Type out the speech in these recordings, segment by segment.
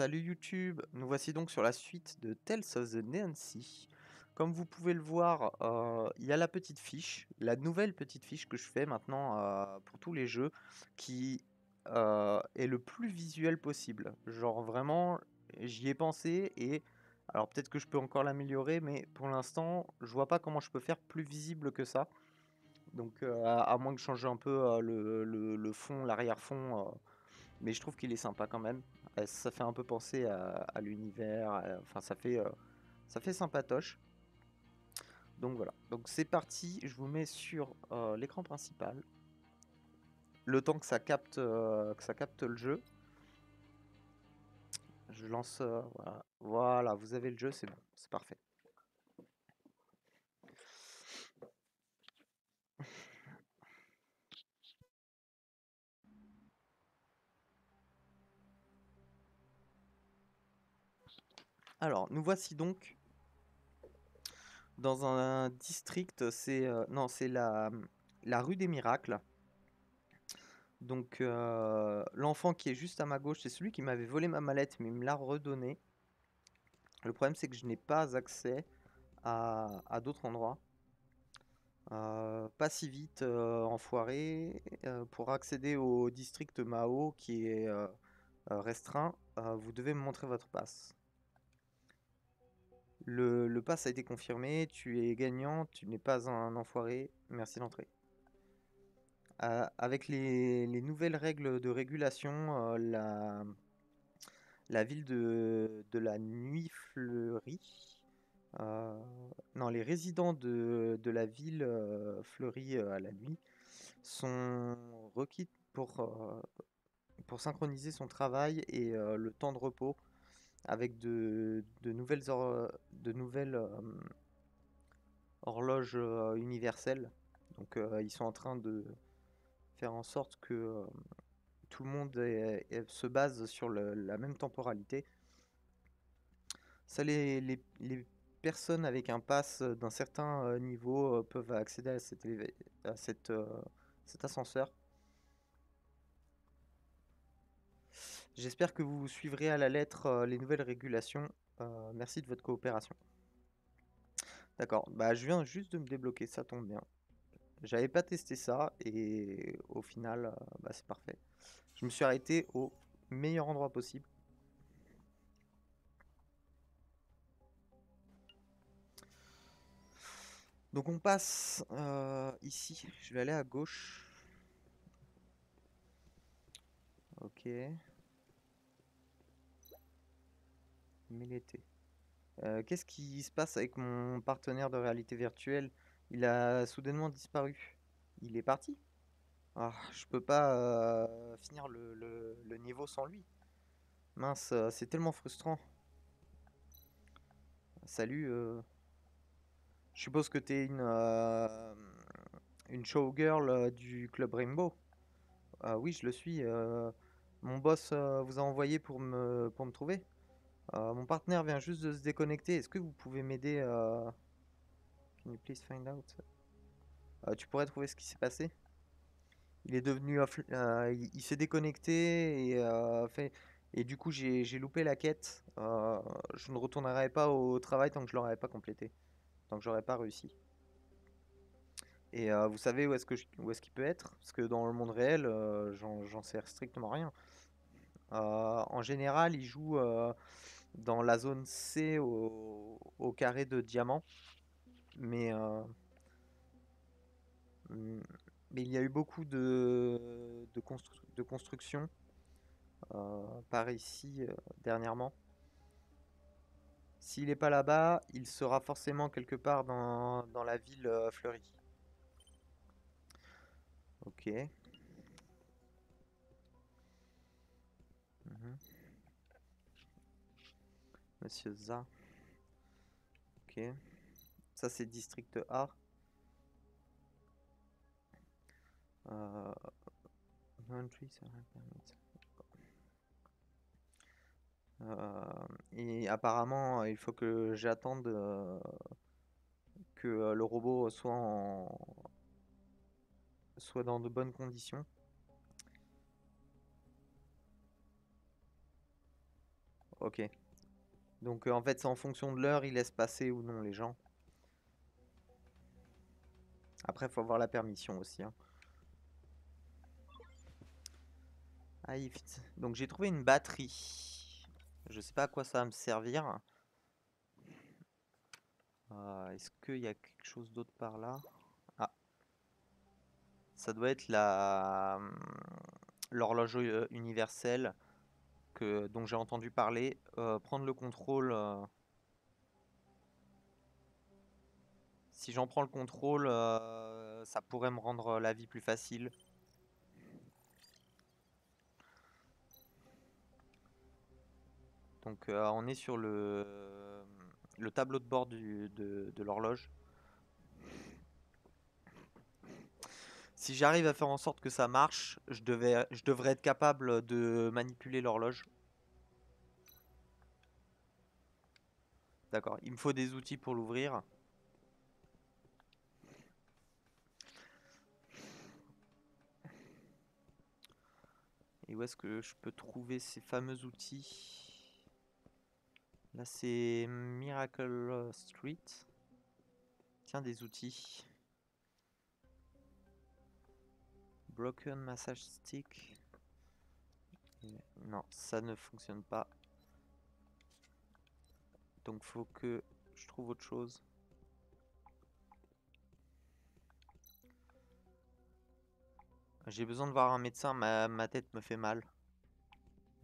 Salut YouTube, nous voici donc sur la suite de Tales of the Neon Sea. Comme vous pouvez le voir, il y a la petite fiche, la nouvelle petite fiche que je fais maintenant pour tous les jeux, qui est le plus visuel possible. Genre vraiment, j'y ai pensé et... Alors peut-être que je peux encore l'améliorer, mais pour l'instant, je vois pas comment je peux faire plus visible que ça. Donc à moins que je change un peu le fond, l'arrière-fond... Mais je trouve qu'il est sympa quand même. Ça fait un peu penser à l'univers. Enfin, ça fait sympatoche. Donc voilà. Donc c'est parti. Je vous mets sur l'écran principal. Le temps que ça capte le jeu. Je lance. Voilà. Voilà, vous avez le jeu. C'est bon. C'est parfait. Alors, nous voici donc dans un district, c'est la rue des Miracles. Donc, l'enfant qui est juste à ma gauche, c'est celui qui m'avait volé ma mallette, mais il me l'a redonnée. Le problème, c'est que je n'ai pas accès à d'autres endroits. Pas si vite, enfoiré. Pour accéder au district Mao, qui est restreint, vous devez me montrer votre passe. Le pass a été confirmé, tu es gagnant, tu n'es pas un enfoiré, merci d'entrer. Avec les nouvelles règles de régulation, la ville de la Nuit-Fleurie, non, les résidents de la ville fleurie à la nuit sont requis pour synchroniser son travail et le temps de repos avec de nouvelles horloges universelles. Donc ils sont en train de faire en sorte que tout le monde se base sur la même temporalité. Ça, les personnes avec un pass d'un certain niveau peuvent accéder à cet ascenseur. J'espère que vous suivrez à la lettre les nouvelles régulations. Merci de votre coopération. D'accord, bah, je viens juste de me débloquer, ça tombe bien. J'avais pas testé ça et au final, bah, c'est parfait. Je me suis arrêté au meilleur endroit possible. Donc on passe ici, je vais aller à gauche. Ok. Mais l'été. Qu'est-ce qui se passe avec mon partenaire de réalité virtuelle? Il a soudainement disparu. Il est parti. Ah, je peux pas finir le niveau sans lui. Mince, c'est tellement frustrant. Salut. Je suppose que t'es une showgirl du club Rainbow. Oui, je le suis. Mon boss vous a envoyé pour me trouver. Mon partenaire vient juste de se déconnecter. Est-ce que vous pouvez m'aider Can you please find out? Tu pourrais trouver ce qui s'est passé? Il est devenu... il s'est déconnecté et du coup j'ai loupé la quête. Je ne retournerai pas au travail tant que je l'aurai pas complété. Tant que j'aurai pas réussi. Et vous savez où est-ce qu'il peut être? Parce que dans le monde réel, j'en sais strictement rien. En général, il joue dans la zone C au carré de diamant. Mais il y a eu beaucoup de construction par ici dernièrement. S'il n'est pas là-bas, il sera forcément quelque part dans la ville fleurie. Ok. Monsieur Za. Ok. Ça, c'est district A. Et apparemment, il faut que j'attende que le robot soit dans de bonnes conditions. ok. Donc en fait c'est en fonction de l'heure, il laisse passer ou non les gens. Après faut avoir la permission aussi. Hein. Ah, donc j'ai trouvé une batterie. Je sais pas à quoi ça va me servir. Est-ce qu'il y a quelque chose d'autre par là? Ah. Ça doit être la... l'horloge universelle que, dont j'ai entendu parler. Prendre le contrôle... Si j'en prends le contrôle, ça pourrait me rendre la vie plus facile. Donc on est sur le tableau de bord de l'horloge. Si j'arrive à faire en sorte que ça marche, je devrais être capable de manipuler l'horloge. D'accord, il me faut des outils pour l'ouvrir. Et où est-ce que je peux trouver ces fameux outils ? Là c'est Miracle Street. Tiens, des outils. Broken massage stick. Non, ça ne fonctionne pas. Donc faut que je trouve autre chose. J'ai besoin de voir un médecin, ma tête me fait mal.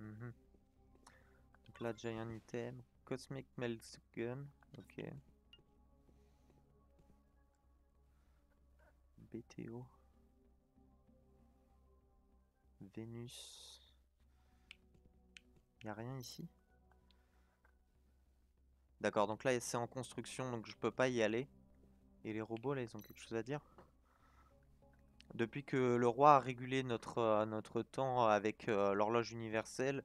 Donc là déjà il y a un item. Cosmic Melts Gun, ok. BTO. Vénus. Y'a rien ici. D'accord, donc là c'est en construction, donc je peux pas y aller. Et les robots là, ils ont quelque chose à dire. Depuis que le roi a régulé notre temps avec l'horloge universelle...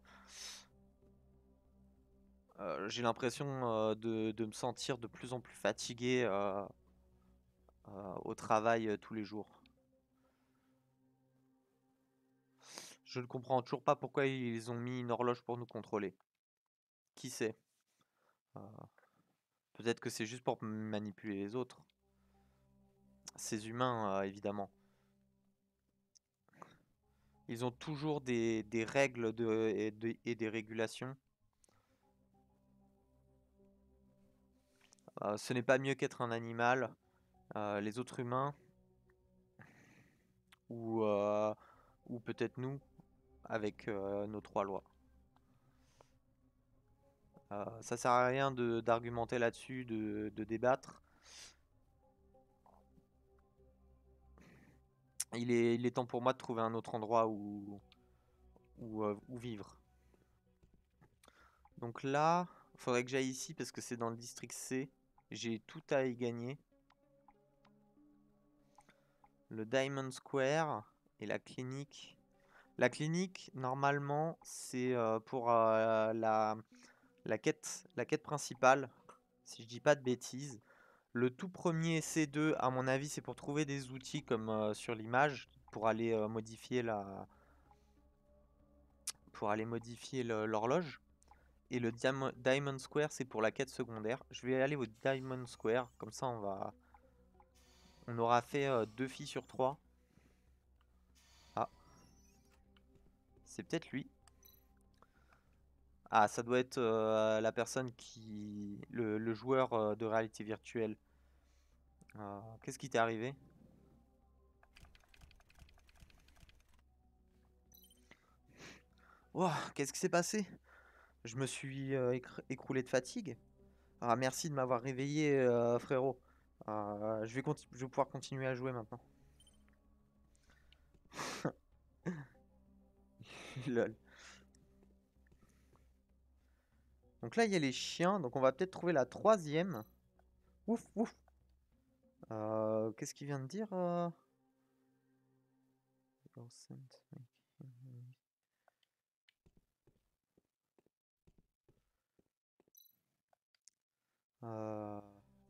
j'ai l'impression de me sentir de plus en plus fatigué au travail tous les jours. Je ne comprends toujours pas pourquoi ils ont mis une horloge pour nous contrôler. Qui sait? Peut-être que c'est juste pour manipuler les autres. Ces humains, évidemment. Ils ont toujours des règles et des régulations. Ce n'est pas mieux qu'être un animal. Les autres humains, ou peut-être nous, avec nos trois lois. Ça sert à rien d'argumenter là-dessus, de débattre. Il est temps pour moi de trouver un autre endroit où vivre. Donc là, il faudrait que j'aille ici parce que c'est dans le district C. J'ai tout à y gagner. Le Diamond Square et la clinique. La clinique, normalement, c'est pour la quête principale, si je dis pas de bêtises. Le tout premier C2, à mon avis, c'est pour trouver des outils comme sur l'image, pour aller modifier l'horloge. Et le Diamond Square, c'est pour la quête secondaire. Je vais aller au Diamond Square. Comme ça, on aura fait 2 filles sur 3. Ah. C'est peut-être lui. Ah, ça doit être la personne qui... Le joueur de réalité virtuelle. Qu'est-ce qui t'est arrivé? Wow, qu'est-ce qui s'est passé? Je me suis écroulé de fatigue. Ah, merci de m'avoir réveillé, frérot. Je vais pouvoir continuer à jouer maintenant. Lol. Donc là, il y a les chiens. Donc on va peut-être trouver la troisième. Ouf, ouf. Qu'est-ce qu'il vient de dire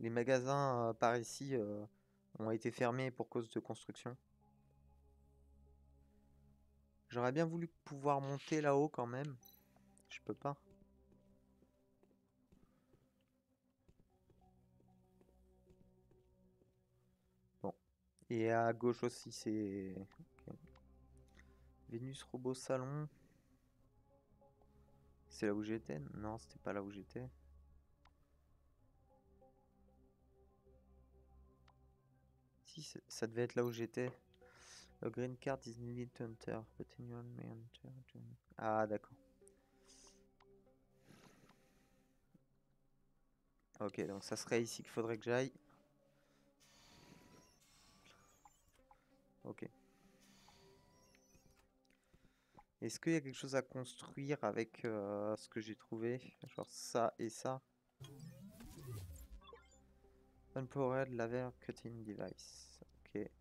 les magasins par ici ont été fermés pour cause de construction. J'aurais bien voulu pouvoir monter là-haut quand même. Je peux pas. Et à gauche aussi, c'est... Okay. Vénus Robot Salon. C'est là où j'étais? Non, c'était pas là où j'étais. Si, ça devait être là où j'étais. A green card is needed to enter, but anyone may enter. Ah, d'accord. Ok, donc ça serait ici qu'il faudrait que j'aille. Ok. Est-ce qu'il y a quelque chose à construire avec ce que j'ai trouvé? Genre ça et ça. Unpowered Laver Cutting Device. Ok.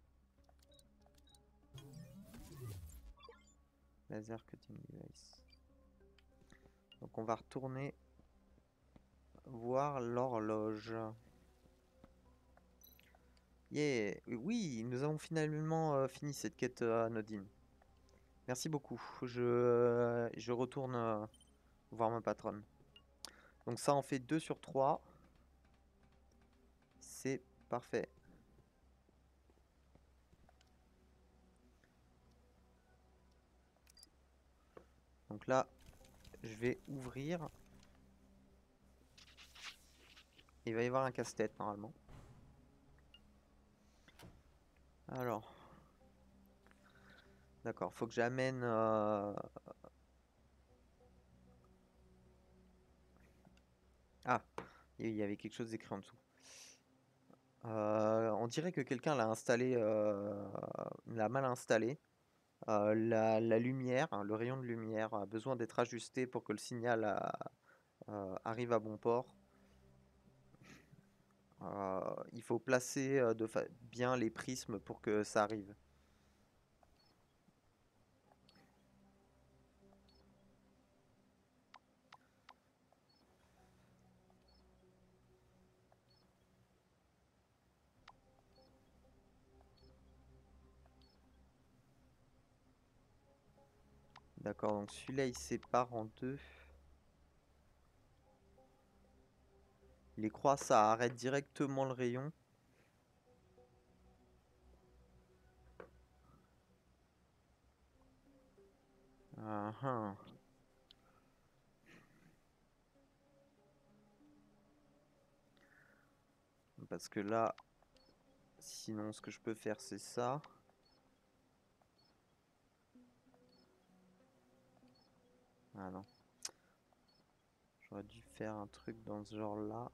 Laser Cutting Device. Donc on va retourner voir l'horloge. Yeah. Oui, nous avons finalement fini cette quête anodine. Merci beaucoup. Je retourne voir ma patronne. Donc ça en fait 2 sur 3. C'est parfait. Donc là, je vais ouvrir. Il va y avoir un casse-tête normalement. Alors. D'accord, faut que j'amène... Ah, il y avait quelque chose d'écrit en dessous. On dirait que quelqu'un l'a installé, l'a mal installé. La lumière, hein, le rayon de lumière a besoin d'être ajusté pour que le signal arrive à bon port. Il faut placer bien les prismes pour que ça arrive. D'accord, donc celui-là il sépare en deux. Les croix ça arrête directement le rayon. Ah, parce que là, sinon ce que je peux faire c'est ça. Ah non. J'aurais dû faire un truc dans ce genre là.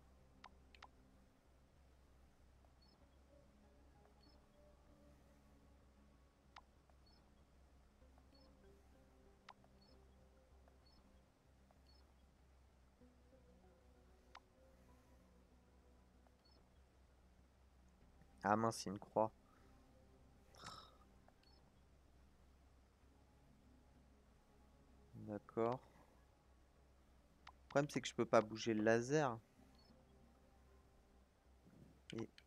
Ah mince, c'est une croix. D'accord. Le problème c'est que je peux pas bouger le laser.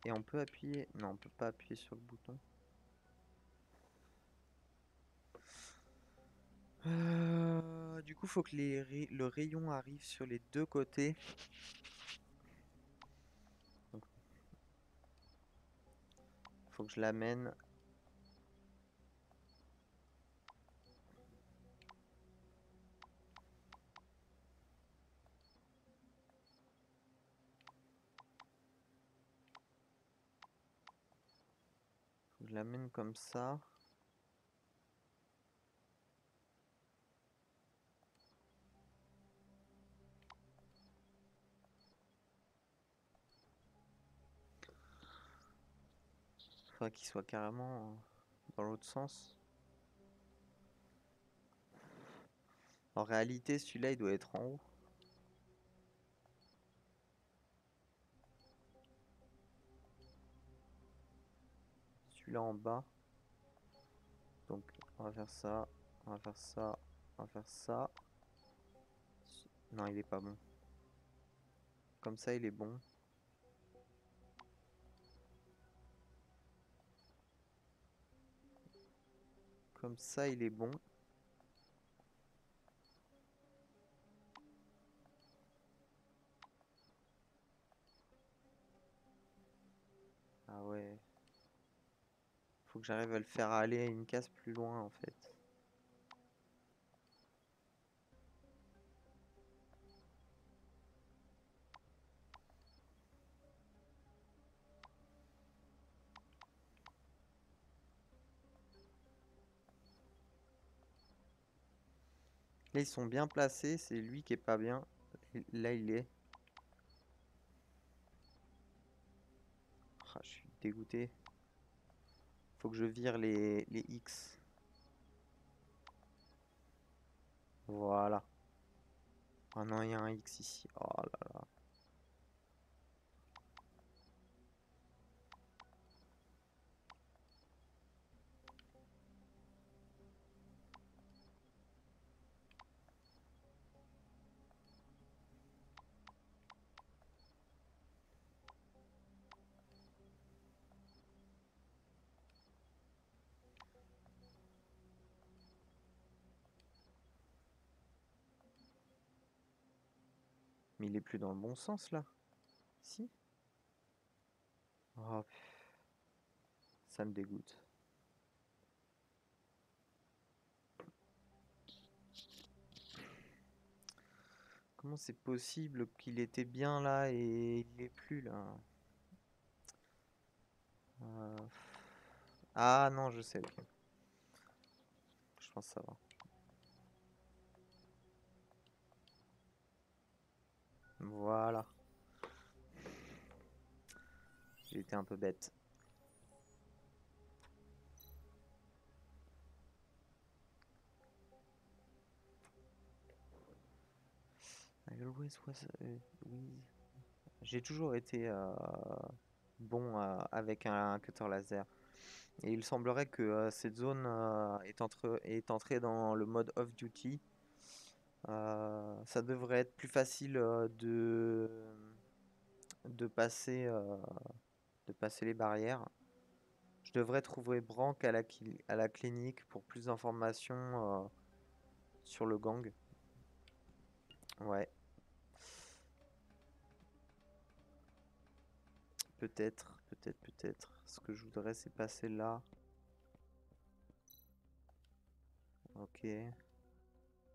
Et on peut appuyer... Non, on peut pas appuyer sur le bouton. Du coup, faut que le rayon arrive sur les deux côtés. Donc, faut que je l'amène... Je l'amène comme ça. Il faudrait qu'il soit carrément dans l'autre sens. En réalité, celui-là, il doit être en haut. Là en bas, donc on va faire ça, on va faire ça, on va faire ça. Non, il est pas bon comme ça. Il est bon. Comme ça il est bon. Ah ouais. faut que j'arrive à le faire aller une case plus loin en fait. Là ils sont bien placés, c'est lui qui est pas bien. Là il est. Ah, je suis dégoûté. Faut que je vire les X. Voilà. Ah non, il y a un X ici. Oh là là. Mais il est plus dans le bon sens là. Si. Oh, ça me dégoûte. Comment c'est possible qu'il était bien là et il n'est plus là? Ah non, je sais. Okay. Je pense savoir. Voilà. J'ai été un peu bête. J'ai toujours été bon avec un cutter laser. Et il semblerait que cette zone est entrée dans le mode off-duty. Ça devrait être plus facile de passer les barrières. Je devrais trouver Brank à la clinique pour plus d'informations sur le gang. Ouais. Peut-être. Ce que je voudrais, c'est passer là. Ok.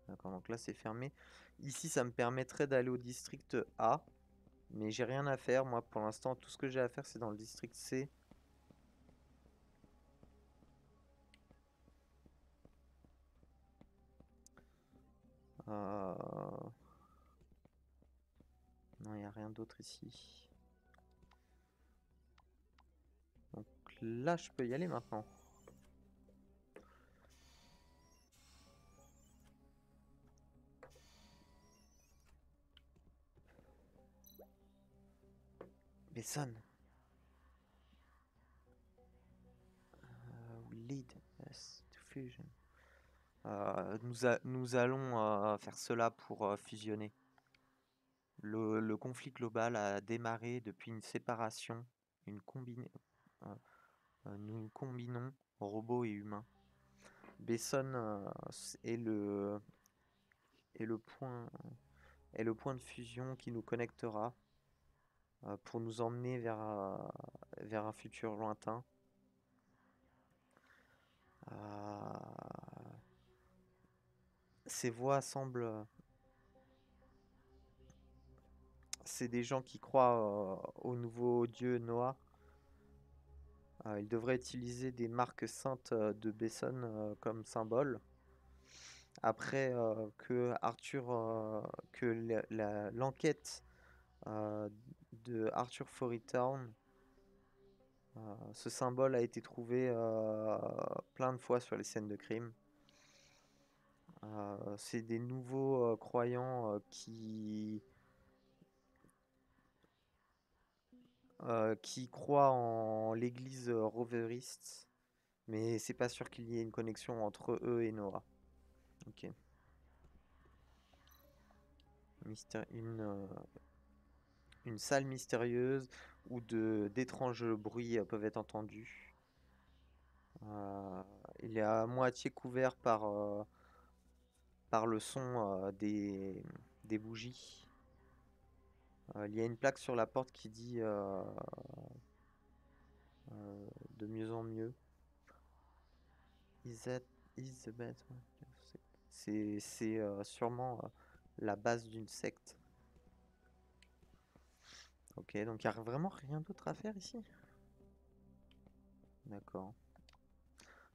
D'accord, donc là c'est fermé. Ici ça me permettrait d'aller au district A. Mais j'ai rien à faire moi pour l'instant. Tout ce que j'ai à faire c'est dans le district C. Non, il n'y a rien d'autre ici. Donc là je peux y aller maintenant. Sonne. We lead us to fusion. Nous allons faire cela pour fusionner. Le conflit global a démarré depuis une séparation. Nous combinons robots et humains. Besson est le point de fusion qui nous connectera. Pour nous emmener vers un futur lointain. Ces voix semblent... C'est des gens qui croient au nouveau dieu Noah. Ils devraient utiliser des marques saintes de Besson comme symbole. Après que Arthur... que l'enquête... de Arthur Foritown. Ce symbole a été trouvé plein de fois sur les scènes de crime. C'est des nouveaux croyants qui croient en l'église roveriste, mais c'est pas sûr qu'il y ait une connexion entre eux et Noah. Ok. Une salle mystérieuse où d'étranges bruits peuvent être entendus. Il est à moitié couvert par le son des bougies. Il y a une plaque sur la porte qui dit de mieux en mieux. Is the best. C'est sûrement la base d'une secte. Ok, donc il n'y a vraiment rien d'autre à faire ici. D'accord.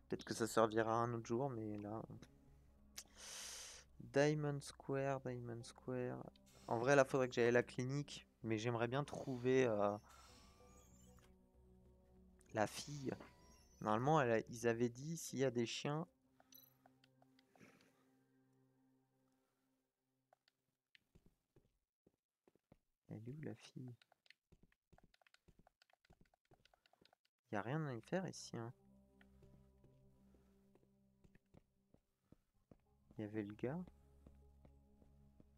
Peut-être que ça servira un autre jour, mais là... Diamond Square... En vrai, là, faudrait que j'aille à la clinique, mais j'aimerais bien trouver la fille. Normalement, ils avaient dit, s'il y a des chiens... Elle est où, la fille? Il n'y a rien à y faire ici, hein. Il y avait le gars.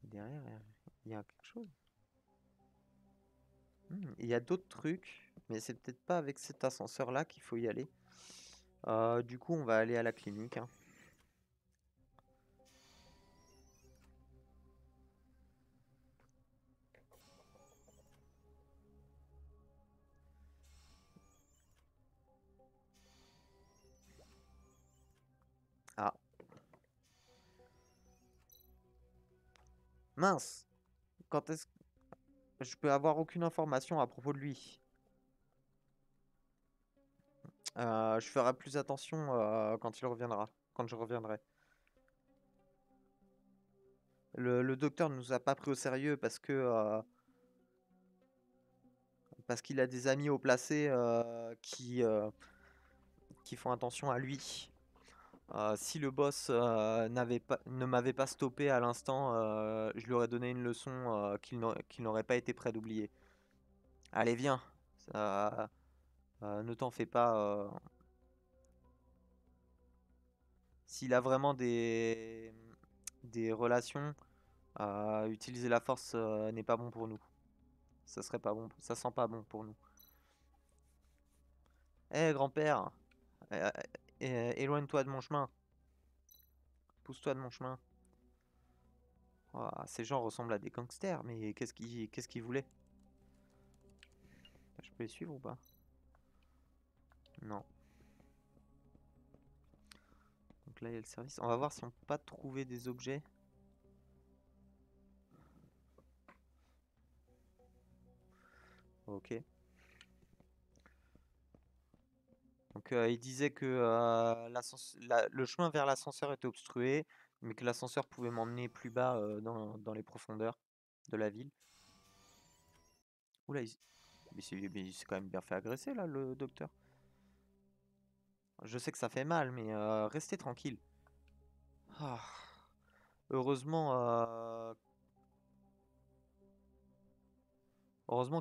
Derrière, il y a quelque chose. Il y a d'autres trucs, mais c'est peut-être pas avec cet ascenseur-là qu'il faut y aller. Du coup, on va aller à la clinique. Hein. Ah. Mince. Quand est-ce que... Je peux avoir aucune information à propos de lui. Je ferai plus attention quand il reviendra. Quand je reviendrai. Le docteur ne nous a pas pris au sérieux parce que... parce qu'il a des amis au placé qui font attention à lui. Si le boss ne m'avait pas stoppé à l'instant, je lui aurais donné une leçon qu'il n'aurait pas été prêt d'oublier. Allez, viens. Ne t'en fais pas. S'il a vraiment des relations, utiliser la force n'est pas bon pour nous. Ça serait pas bon. Ça sent pas bon pour nous. Eh, hey, grand-père. Éloigne-toi de mon chemin. Pousse-toi de mon chemin. Oh, ces gens ressemblent à des gangsters, mais qu'est-ce qu'ils voulaient? Je peux les suivre ou pas? Non. Donc là, il y a le service. On va voir si on peut pas trouver des objets. Ok. Donc il disait que le chemin vers l'ascenseur était obstrué, mais que l'ascenseur pouvait m'emmener plus bas dans les profondeurs de la ville. Oula, mais il s'est quand même bien fait agresser là, le docteur. Je sais que ça fait mal, mais restez tranquille. Ah. Heureusement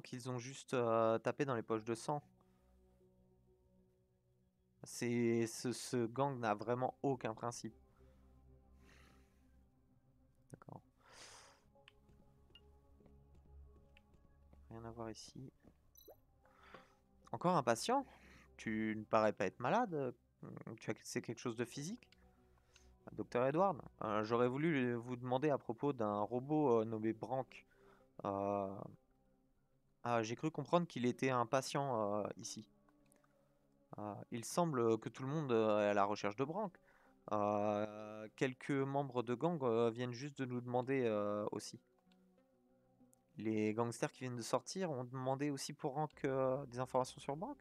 qu'ils ont juste tapé dans les poches de sang. Ce gang n'a vraiment aucun principe. D'accord. Rien à voir ici. Encore un patient? Tu ne parais pas être malade? C'est quelque chose de physique? Docteur Edward, j'aurais voulu vous demander à propos d'un robot nommé Brank. J'ai cru comprendre qu'il était un patient ici. Il semble que tout le monde est à la recherche de Brank. Quelques membres de gang viennent juste de nous demander aussi. Les gangsters qui viennent de sortir ont demandé aussi pour Brank des informations sur Brank.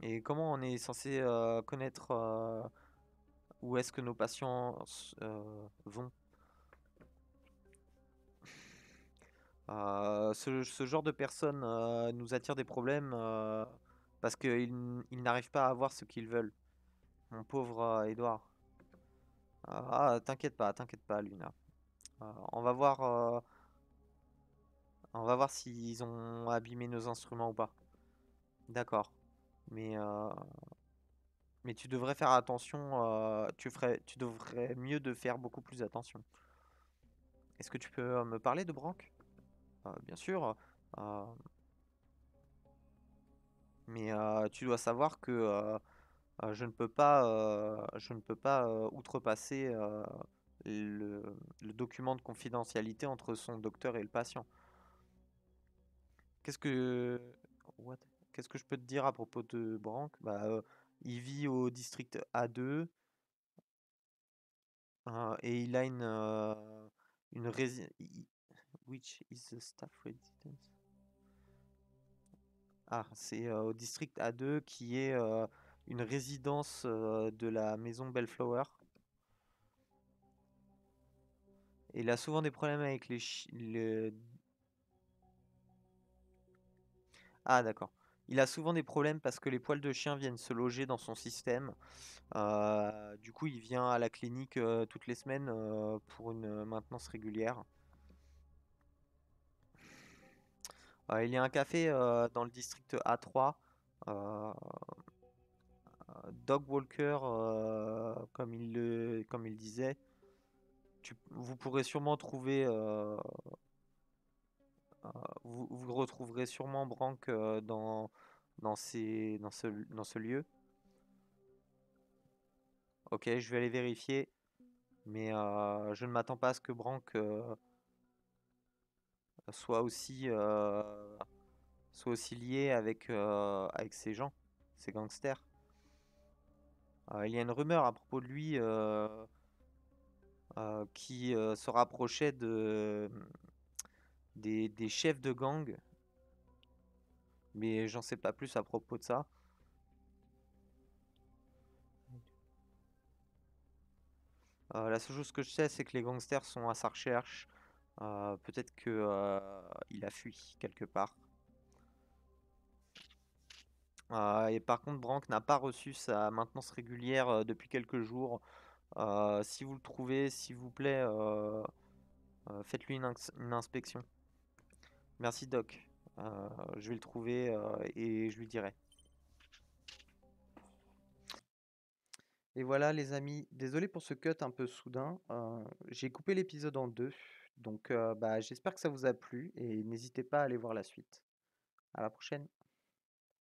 Et comment on est censé connaître où est-ce que nos patients vont? Ce genre de personnes nous attire des problèmes... parce qu'ils n'arrivent pas à avoir ce qu'ils veulent. Mon pauvre Edouard. T'inquiète pas, Luna. On va voir s'ils ont abîmé nos instruments ou pas. D'accord. Mais tu devrais faire attention. Tu devrais mieux de faire beaucoup plus attention. Est-ce que tu peux me parler de Brank? Bien sûr. Mais tu dois savoir que je ne peux pas outrepasser le document de confidentialité entre son docteur et le patient. Qu'est-ce que je peux te dire à propos de Brank? Il vit au district A2 et il a une résidence. Which is the staff residence? Ah, c'est au district A2 qui est une résidence de la maison Belleflower. Et il a souvent des problèmes avec les... Ah, d'accord. Il a souvent des problèmes parce que les poils de chien viennent se loger dans son système. Du coup, il vient à la clinique toutes les semaines pour une maintenance régulière. Il y a un café dans le district A3. Dog Walker, comme il disait. Vous pourrez sûrement trouver... Vous retrouverez sûrement Brank dans ce lieu. Ok, je vais aller vérifier. Mais je ne m'attends pas à ce que Brank soit aussi lié avec ces gens, ces gangsters. Il y a une rumeur à propos de lui qui se rapprochait des chefs de gang, mais j'en sais pas plus à propos de ça. La seule chose que je sais, c'est que les gangsters sont à sa recherche. Peut-être que il a fui quelque part. Et par contre, Brank n'a pas reçu sa maintenance régulière depuis quelques jours. Si vous le trouvez, s'il vous plaît, faites-lui une inspection. Merci Doc, je vais le trouver et je lui dirai. Et voilà les amis, désolé pour ce cut un peu soudain, j'ai coupé l'épisode en deux, donc j'espère que ça vous a plu et n'hésitez pas à aller voir la suite. À la prochaine.